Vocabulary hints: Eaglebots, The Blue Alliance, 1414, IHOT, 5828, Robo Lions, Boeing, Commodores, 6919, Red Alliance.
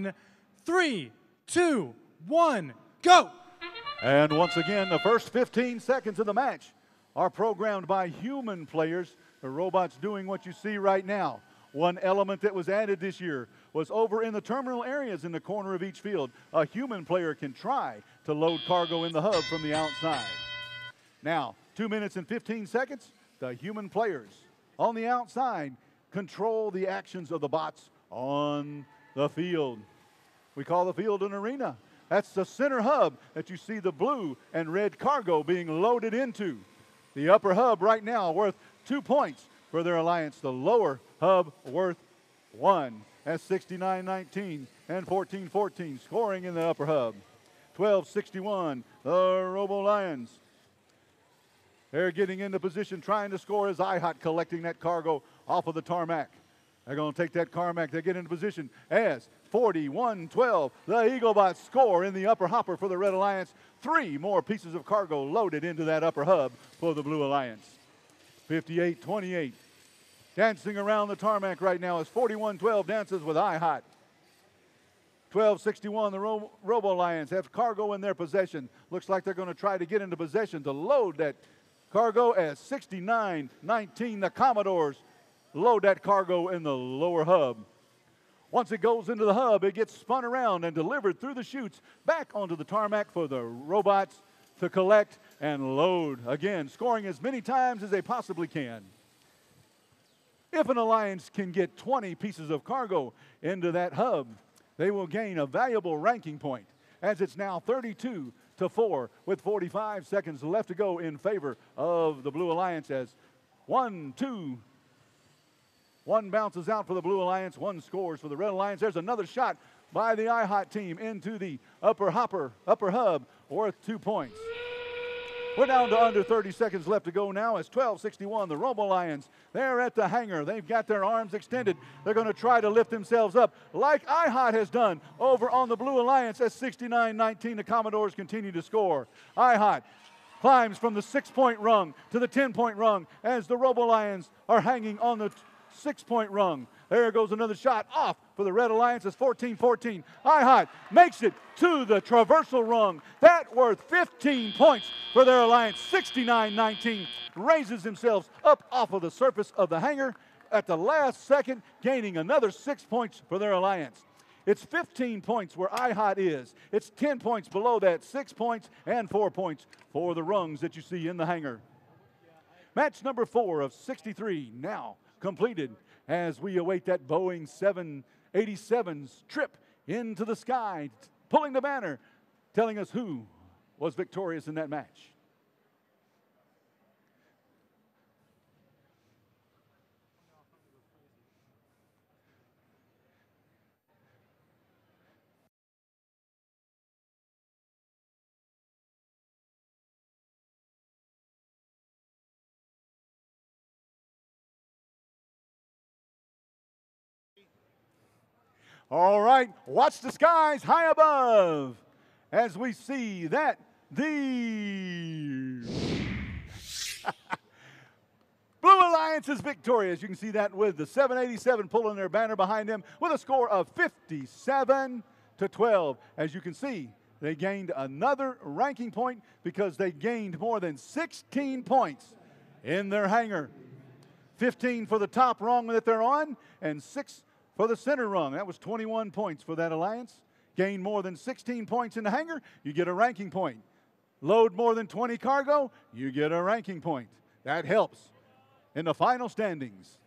9, 3, 2, 1, go! And once again, the first 15 seconds of the match are programmed by human players. The robots doing what you see right now. One element that was added this year was over in the terminal areas in the corner of each field. A human player can try to load cargo in the hub from the outside. Now, 2 minutes and 15 seconds, the human players on the outside control the actions of the bots on the field. We call the field an arena. That's the center hub that you see the blue and red cargo being loaded into. The upper hub right now worth 2 points for their alliance. The lower hub worth 1. That's 6919 and 1414 scoring in the upper hub. 1261, the Robo Lions. They're getting into position, trying to score as IHOT collecting that cargo off of the tarmac. They're going to take that tarmac. They get into position as 4112. The Eaglebots score in the upper hopper for the Red Alliance. 3 more pieces of cargo loaded into that upper hub for the Blue Alliance. 5828. Dancing around the tarmac right now as 4112 dances with IHOT. 1261, the Robo Lions have cargo in their possession. Looks like they're going to try to get into possession to load that cargo as 6919, the Commodores, load that cargo in the lower hub. Once it goes into the hub, it gets spun around and delivered through the chutes back onto the tarmac for the robots to collect and load. Again, scoring as many times as they possibly can. If an alliance can get 20 pieces of cargo into that hub, they will gain a valuable ranking point, as it's now 32-4 with 45 seconds left to go in favor of the Blue Alliance as 1, 2, one bounces out for the Blue Alliance, 1 scores for the Red Alliance. There's another shot by the IHOT team into the upper hub, worth 2 points. We're down to under 30 seconds left to go now as 1261, the Robo Lions, they're at the hangar. They've got their arms extended. They're going to try to lift themselves up like IHOT has done over on the Blue Alliance as 6919, the Commodores continue to score. IHOT climbs from the 6-point rung to the 10-point rung as the Robo Lions are hanging on the 6-point rung. There goes another shot off for the Red Alliance. It's 14-14. IHOT makes it to the traversal rung. That worth 15 points for their alliance. 69-19 raises themselves up off of the surface of the hangar at the last second, gaining another 6 points for their alliance. It's 15 points where IHOT is. It's 10 points below that, 6 points and 4 points for the rungs that you see in the hangar. Match number 4 of 63 now completed as we await that Boeing 787's trip into the sky, pulling the banner, telling us who was victorious in that match. All right, watch the skies high above as we see that the Blue Alliance is victorious. You can see that with the 787 pulling their banner behind them with a score of 57-12. As you can see, they gained another ranking point because they gained more than 16 points in their hangar. 15 for the top rung that they're on and 6 for the center rung. That was 21 points for that alliance. Gain more than 16 points in the hangar, you get a ranking point. Load more than 20 cargo, you get a ranking point. That helps in the final standings.